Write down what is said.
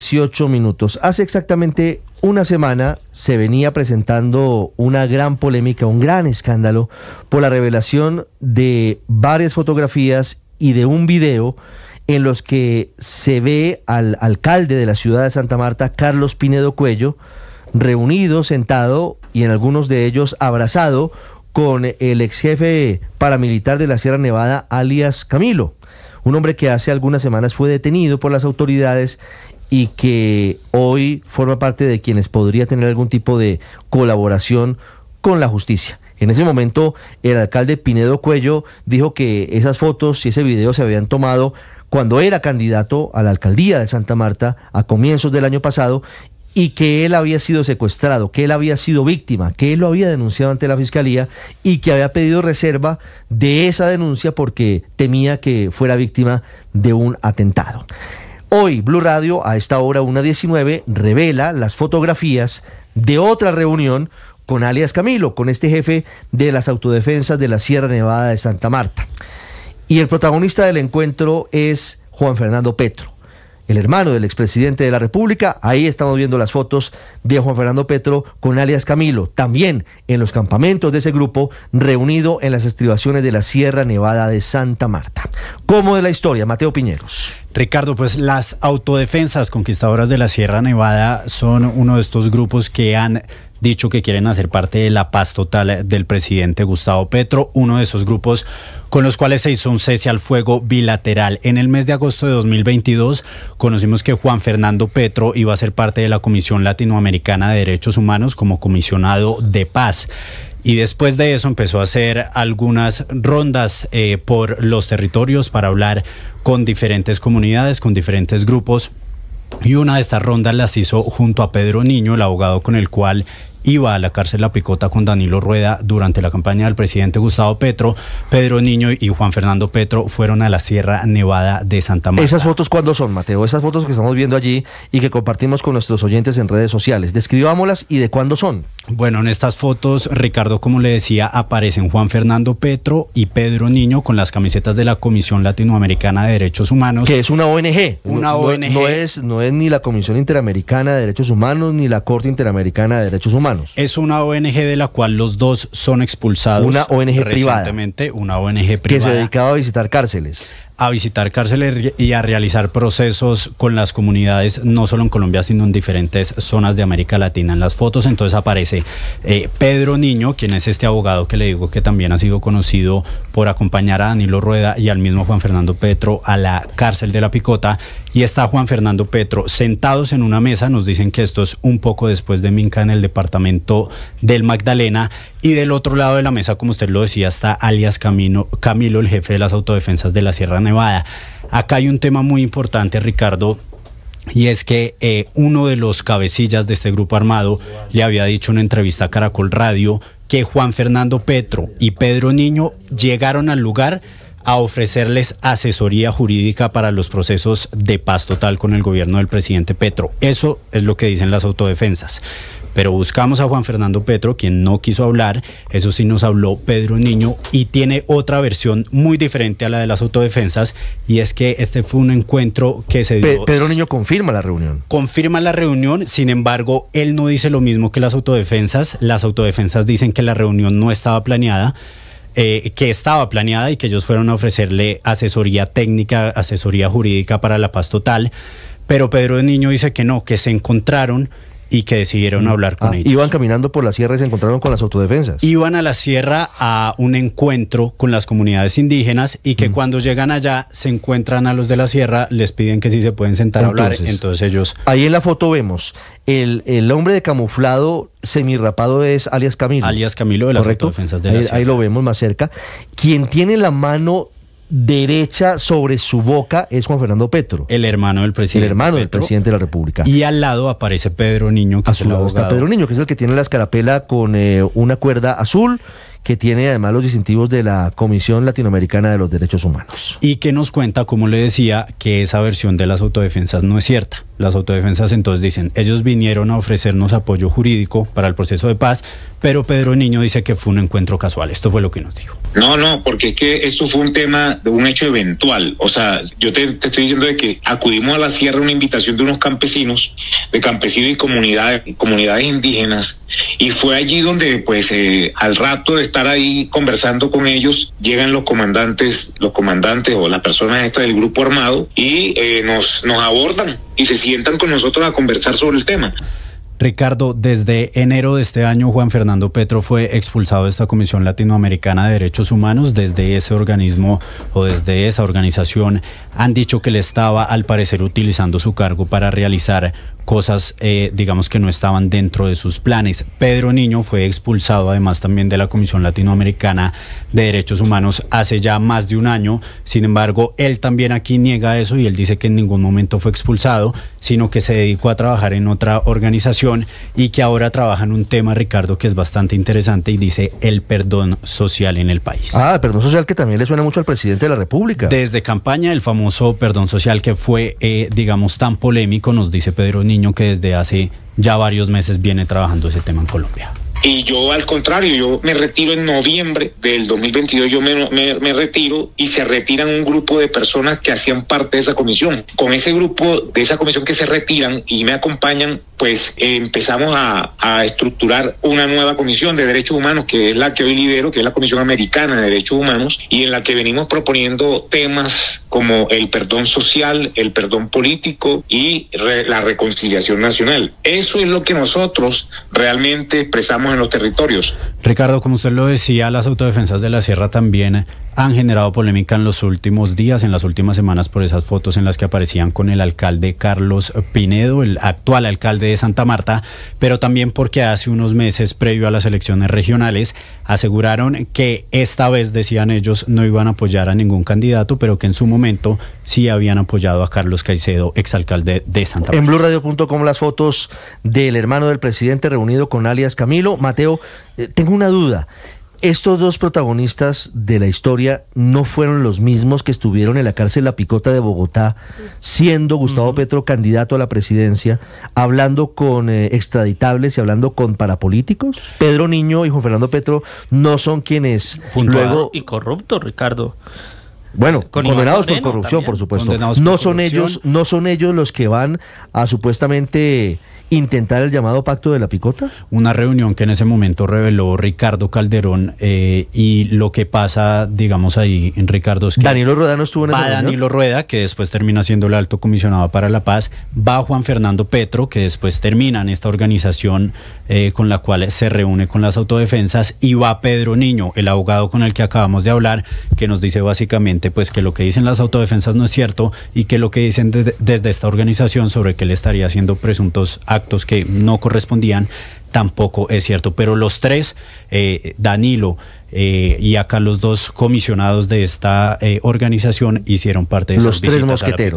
18 minutos. Hace exactamente una semana se venía presentando una gran polémica, un gran escándalo por la revelación de varias fotografías y de un video en los que se ve al alcalde de la ciudad de Santa Marta, Carlos Pinedo Cuello, reunido, sentado y en algunos de ellos abrazado con el ex jefe paramilitar de la Sierra Nevada, alias Camilo, un hombre que hace algunas semanas fue detenido por las autoridades y que hoy forma parte de quienes podría tener algún tipo de colaboración con la justicia. En ese momento, el alcalde Pinedo Cuello dijo que esas fotos y ese video se habían tomado cuando era candidato a la alcaldía de Santa Marta a comienzos del año pasado y que él había sido secuestrado, que él había sido víctima, que él lo había denunciado ante la fiscalía y que había pedido reserva de esa denuncia porque temía que fuera víctima de un atentado. Hoy, Blu Radio, a esta hora 1:19, revela las fotografías de otra reunión con alias Camilo, con este jefe de las Autodefensas de la Sierra Nevada de Santa Marta. Y el protagonista del encuentro es Juan Fernando Petro, el hermano del expresidente de la República. Ahí estamos viendo las fotos de Juan Fernando Petro con alias Camilo, también en los campamentos de ese grupo, reunido en las estribaciones de la Sierra Nevada de Santa Marta. ¿Cómo es la historia, Mateo Piñeros? Ricardo, pues las Autodefensas Conquistadoras de la Sierra Nevada son uno de estos grupos que han dicho que quieren hacer parte de la paz total del presidente Gustavo Petro, uno de esos grupos con los cuales se hizo un cese al fuego bilateral. En el mes de agosto de 2022 conocimos que Juan Fernando Petro iba a ser parte de la Comisión Latinoamericana de Derechos Humanos como comisionado de paz. Y después de eso empezó a hacer algunas rondas por los territorios para hablar con diferentes comunidades, con diferentes grupos. Y una de estas rondas las hizo junto a Pedro Niño, el abogado con el cual iba a la cárcel La Picota con Danilo Rueda durante la campaña del presidente Gustavo Petro. Pedro Niño y Juan Fernando Petro fueron a la Sierra Nevada de Santa Marta. ¿Esas fotos cuándo son, Mateo? Esas fotos que estamos viendo allí y que compartimos con nuestros oyentes en redes sociales. Describámoslas y de cuándo son. Bueno, en estas fotos, Ricardo, como le decía, aparecen Juan Fernando Petro y Pedro Niño con las camisetas de la Comisión Latinoamericana de Derechos Humanos. Que es una ONG. Una ONG. No es ni la Comisión Interamericana de Derechos Humanos ni la Corte Interamericana de Derechos Humanos. Es una ONG de la cual los dos son expulsados. Una ONG recientemente, privada. Una ONG privada. Que se dedicaba a visitar cárceles. A visitar cárceles y a realizar procesos con las comunidades, no solo en Colombia, sino en diferentes zonas de América Latina. En las fotos entonces aparece Pedro Niño, quien es este abogado que le digo que también ha sido conocido por acompañar a Danilo Rueda y al mismo Juan Fernando Petro a la cárcel de La Picota. Y está Juan Fernando Petro sentados en una mesa. Nos dicen que esto es un poco después de Minca, en el departamento del Magdalena. Y del otro lado de la mesa, como usted lo decía, está alias Camilo, el jefe de las Autodefensas de la Sierra Nevada. Acá hay un tema muy importante, Ricardo, y es que uno de los cabecillas de este grupo armado le había dicho en una entrevista a Caracol Radio que Juan Fernando Petro y Pedro Niño llegaron al lugar a ofrecerles asesoría jurídica para los procesos de paz total con el gobierno del presidente Petro. Eso es lo que dicen las Autodefensas. Pero buscamos a Juan Fernando Petro, quien no quiso hablar. Eso sí, nos habló Pedro Niño y tiene otra versión muy diferente a la de las Autodefensas, y es que este fue un encuentro que se dio. Pedro Niño confirma la reunión. Confirma la reunión, sin embargo, él no dice lo mismo que las Autodefensas. Las Autodefensas dicen que la reunión no estaba planeada, que estaba planeada y que ellos fueron a ofrecerle asesoría técnica, asesoría jurídica para la paz total. Pero Pedro Niño dice que no, que se encontraron y que decidieron hablar con ellos. Iban caminando por la sierra y se encontraron con las Autodefensas. Iban a la sierra a un encuentro con las comunidades indígenas y que cuando llegan allá se encuentran a los de la sierra, les piden que sí se pueden sentar a hablar. Entonces ellos... Ahí en la foto vemos el hombre de camuflado semirrapado es alias Camilo. Alias Camilo de las Autodefensas de la Sierra. Ahí lo vemos más cerca. Quien tiene la mano derecha sobre su boca es Juan Fernando Petro, el hermano del presidente. El hermano del presidente de la República. Y al lado aparece Pedro Niño, que es el abogado. A su lado está Pedro Niño, que es el que tiene la escarapela con una cuerda azul, que tiene además los distintivos de la Comisión Latinoamericana de los Derechos Humanos. Y que nos cuenta, como le decía, que esa versión de las autodefensas no es cierta. Las autodefensas entonces dicen, ellos vinieron a ofrecernos apoyo jurídico para el proceso de paz, pero Pedro Niño dice que fue un encuentro casual. Esto fue lo que nos dijo. No, porque es que esto fue un tema, un hecho eventual. O sea, yo te estoy diciendo de que acudimos a la sierra a una invitación de unos campesinos, de campesinos y comunidades indígenas, y fue allí donde, pues, al rato de estar ahí conversando con ellos, llegan los comandantes o las personas estas del grupo armado y nos abordan y se sientan con nosotros a conversar sobre el tema. Ricardo, desde enero de este año, Juan Fernando Petro fue expulsado de esta Comisión Latinoamericana de Derechos Humanos. Desde ese organismo o desde esa organización han dicho que él estaba, al parecer, utilizando su cargo para realizar cosas, digamos, que no estaban dentro de sus planes. Pedro Niño fue expulsado además también de la Comisión Latinoamericana de Derechos Humanos hace ya más de un año. Sin embargo, él también aquí niega eso y él dice que en ningún momento fue expulsado, sino que se dedicó a trabajar en otra organización y que ahora trabaja en un tema, Ricardo, que es bastante interesante y dice el perdón social en el país. Ah, el perdón social que también le suena mucho al presidente de la República. Desde campaña, el famoso perdón social que fue, digamos, tan polémico, nos dice Pedro Niño, que desde hace ya varios meses viene trabajando ese tema en Colombia. Y yo, al contrario, yo me retiro en noviembre del 2022, yo me retiro y se retiran un grupo de personas que hacían parte de esa comisión. Con ese grupo de esa comisión que se retiran y me acompañan, pues empezamos a estructurar una nueva comisión de derechos humanos, que es la que hoy lidero, que es la Comisión Americana de Derechos Humanos, y en la que venimos proponiendo temas como el perdón social, el perdón político y la reconciliación nacional. Eso es lo que nosotros realmente expresamos en los territorios. Ricardo, como usted lo decía, las autodefensas de la sierra también han generado polémica en los últimos días, en las últimas semanas, por esas fotos en las que aparecían con el alcalde Carlos Pinedo, el actual alcalde de Santa Marta, pero también porque hace unos meses, previo a las elecciones regionales, aseguraron que esta vez, decían ellos, no iban a apoyar a ningún candidato, pero que en su momento sí habían apoyado a Carlos Caicedo, exalcalde de Santa Marta. En BluRadio.com las fotos del hermano del presidente reunido con alias Camilo. Mateo, tengo una duda. Estos dos protagonistas de la historia no fueron los mismos que estuvieron en la cárcel La Picota de Bogotá, siendo Gustavo Petro candidato a la presidencia, hablando con extraditables y hablando con parapolíticos. Pedro Niño y Juan Fernando Petro no son quienes luego... Y corrupto, Ricardo. Bueno, condenados por corrupción, por supuesto. No son ellos los que van a supuestamente intentar el llamado pacto de La Picota. Una reunión que en ese momento reveló Ricardo Calderón, y lo que pasa, digamos, ahí en Ricardo es que Danilo Rueda no estuvo en esa reunión. Danilo Rueda, que después termina siendo el alto comisionado para la paz, va Juan Fernando Petro, que después termina en esta organización con la cual se reúne con las autodefensas, y va Pedro Niño, el abogado con el que acabamos de hablar, que nos dice básicamente pues que lo que dicen las autodefensas no es cierto y que lo que dicen desde esta organización sobre que él estaría haciendo presuntos actos que no correspondían tampoco es cierto. Pero los tres, Danilo y acá los dos comisionados de esta organización, hicieron parte de los tres mosqueteros.